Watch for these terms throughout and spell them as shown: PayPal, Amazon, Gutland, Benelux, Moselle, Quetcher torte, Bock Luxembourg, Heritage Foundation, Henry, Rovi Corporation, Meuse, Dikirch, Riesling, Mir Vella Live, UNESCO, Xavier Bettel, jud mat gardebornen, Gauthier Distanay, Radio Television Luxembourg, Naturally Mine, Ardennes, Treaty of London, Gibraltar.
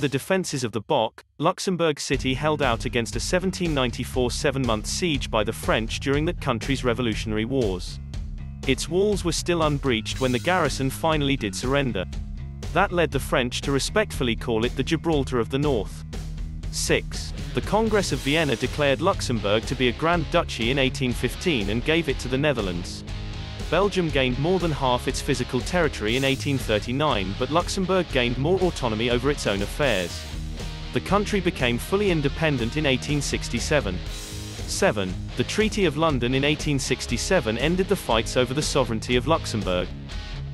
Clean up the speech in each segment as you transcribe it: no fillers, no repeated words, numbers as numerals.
The defences of the Bock, Luxembourg city held out against a 1794 seven-month siege by the French during that country's revolutionary wars. Its walls were still unbreached when the garrison finally did surrender. That led the French to respectfully call it the Gibraltar of the North. 6. The Congress of Vienna declared Luxembourg to be a Grand Duchy in 1815 and gave it to the Netherlands. Belgium gained more than half its physical territory in 1839, but Luxembourg gained more autonomy over its own affairs. The country became fully independent in 1867. 7. The Treaty of London in 1867 ended the fights over the sovereignty of Luxembourg.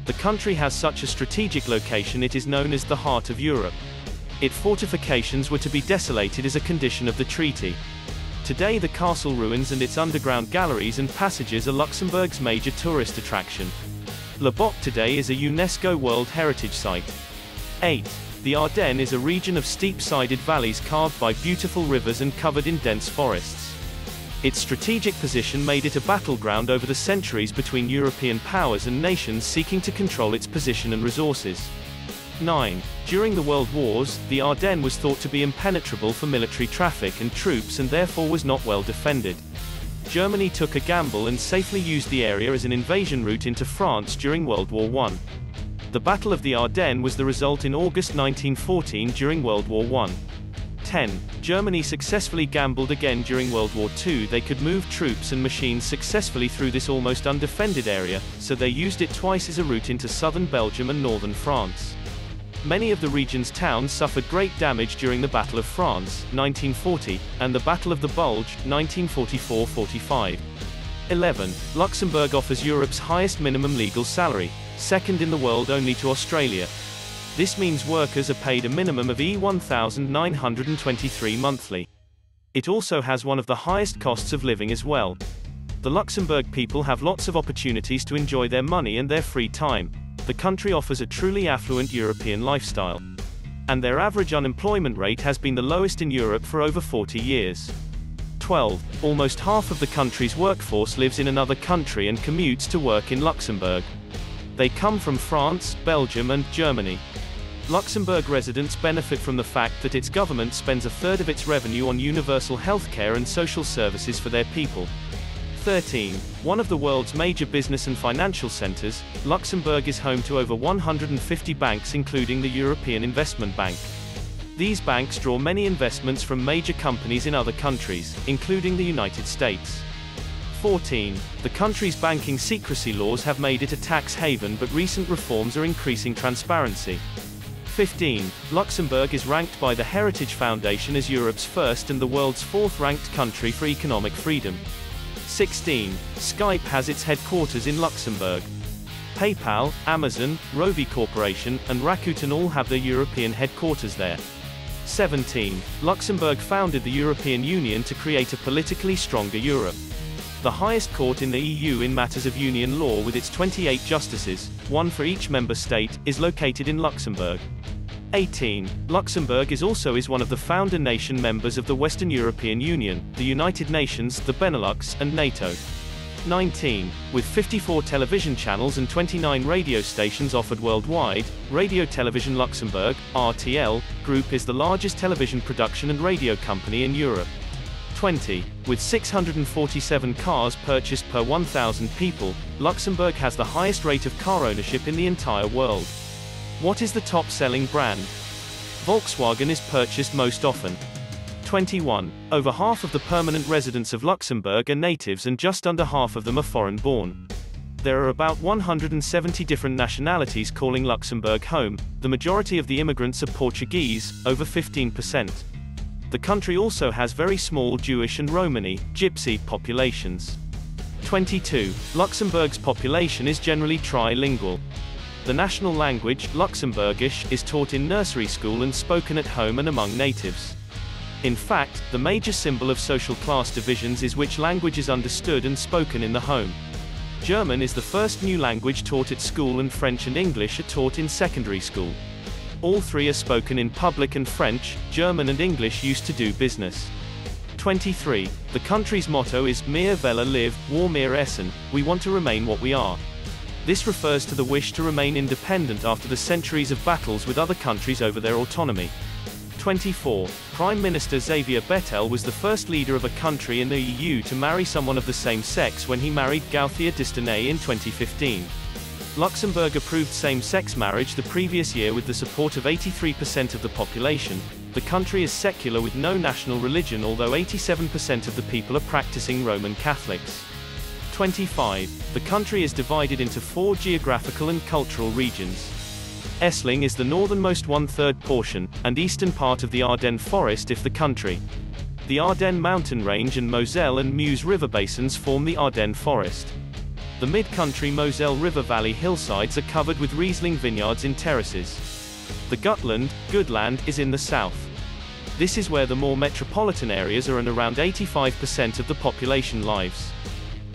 The country has such a strategic location it is known as the heart of Europe. Its fortifications were to be desolated as a condition of the treaty. Today the castle ruins and its underground galleries and passages are Luxembourg's major tourist attraction. Le Bock today is a UNESCO World Heritage Site. 8. The Ardennes is a region of steep-sided valleys carved by beautiful rivers and covered in dense forests. Its strategic position made it a battleground over the centuries between European powers and nations seeking to control its position and resources. 9. During the World Wars, the Ardennes was thought to be impenetrable for military traffic and troops and therefore was not well defended. Germany took a gamble and safely used the area as an invasion route into France during World War I. The Battle of the Ardennes was the result in August 1914 during World War I. 10. Germany successfully gambled again during World War II. They could move troops and machines successfully through this almost undefended area, so they used it twice as a route into southern Belgium and northern France. Many of the region's towns suffered great damage during the Battle of France, 1940, and the Battle of the Bulge, 1944-45. 11. Luxembourg offers Europe's highest minimum legal salary, second in the world only to Australia. This means workers are paid a minimum of €1,923 monthly. It also has one of the highest costs of living as well. The Luxembourg people have lots of opportunities to enjoy their money and their free time. The country offers a truly affluent European lifestyle. And their average unemployment rate has been the lowest in Europe for over 40 years. 12. Almost half of the country's workforce lives in another country and commutes to work in Luxembourg. They come from France, Belgium and Germany. Luxembourg residents benefit from the fact that its government spends a third of its revenue on universal healthcare and social services for their people. 13. One of the world's major business and financial centers, Luxembourg is home to over 150 banks including the European Investment Bank. These banks draw many investments from major companies in other countries, including the United States. 14. The country's banking secrecy laws have made it a tax haven, but recent reforms are increasing transparency. 15. Luxembourg is ranked by the Heritage Foundation as Europe's first and the world's fourth-ranked country for economic freedom. 16. Skype has its headquarters in Luxembourg. PayPal, Amazon, Rovi Corporation, and Rakuten all have their European headquarters there. 17. Luxembourg founded the European Union to create a politically stronger Europe. The highest court in the EU in matters of union law with its 28 justices, one for each member state, is located in Luxembourg. 18. Luxembourg is also one of the founder nation members of the Western European Union, the United Nations, the Benelux, and NATO. 19. With 54 television channels and 29 radio stations offered worldwide, Radio Television Luxembourg, RTL, Group is the largest television production and radio company in Europe. 20. With 647 cars purchased per 1,000 people, Luxembourg has the highest rate of car ownership in the entire world. What is the top-selling brand? Volkswagen is purchased most often. 21. Over half of the permanent residents of Luxembourg are natives and just under half of them are foreign-born. There are about 170 different nationalities calling Luxembourg home. The majority of the immigrants are Portuguese, over 15%. The country also has very small Jewish and Romani, Gypsy populations. 22. Luxembourg's population is generally trilingual. The national language, Luxembourgish, is taught in nursery school and spoken at home and among natives. In fact, the major symbol of social class divisions is which language is understood and spoken in the home. German is the first new language taught at school and French and English are taught in secondary school. All three are spoken in public and French, German and English used to do business. 23. The country's motto is Mir Vella Live, War Mir Essen, we want to remain what we are. This refers to the wish to remain independent after the centuries of battles with other countries over their autonomy. 24, Prime Minister Xavier Bettel was the first leader of a country in the EU to marry someone of the same sex when he married Gauthier Distanay in 2015. Luxembourg approved same-sex marriage the previous year with the support of 83% of the population. The country is secular with no national religion, although 87% of the people are practicing Roman Catholics. 25. The country is divided into four geographical and cultural regions. Oesling is the northernmost one-third portion, and eastern part of the Ardennes forest of the country. The Ardennes mountain range and Moselle and Meuse river basins form the Ardennes forest. The mid-country Moselle River Valley hillsides are covered with Riesling vineyards in terraces. The Gutland is in the south. This is where the more metropolitan areas are and around 85% of the population lives.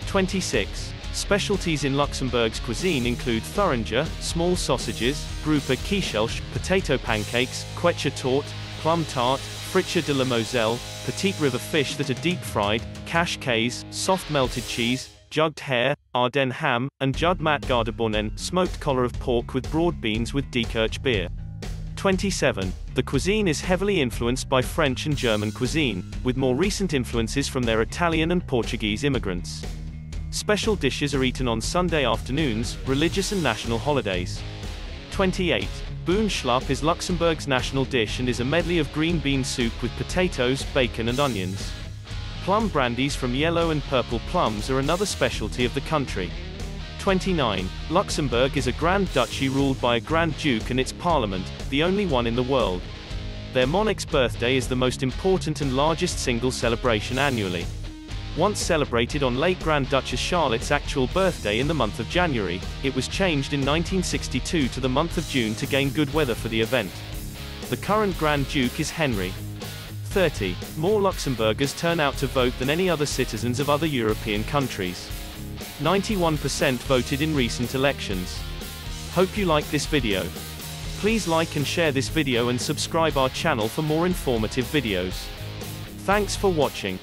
26. Specialties in Luxembourg's cuisine include Thuringer, small sausages, grouper quichels, potato pancakes, Quetcher torte, plum tart, friture de la Moselle, petite river fish that are deep-fried, cache-cays, soft melted cheese, jugged hare, Ardennes ham, and jud mat gardebornen, smoked collar of pork with broad beans with Dikirch beer. 27. The cuisine is heavily influenced by French and German cuisine, with more recent influences from their Italian and Portuguese immigrants. Special dishes are eaten on Sunday afternoons, religious and national holidays. 28. Bouneschlupp is Luxembourg's national dish and is a medley of green bean soup with potatoes, bacon and onions. Plum brandies from yellow and purple plums are another specialty of the country. 29. Luxembourg is a Grand Duchy ruled by a Grand Duke and its parliament, the only one in the world. Their monarch's birthday is the most important and largest single celebration annually. Once celebrated on late Grand Duchess Charlotte's actual birthday in the month of January, it was changed in 1962 to the month of June to gain good weather for the event. The current Grand Duke is Henry. 30. More Luxembourgers turn out to vote than any other citizens of other European countries. 91% voted in recent elections. Hope you like this video. Please like and share this video and subscribe our channel for more informative videos. Thanks for watching.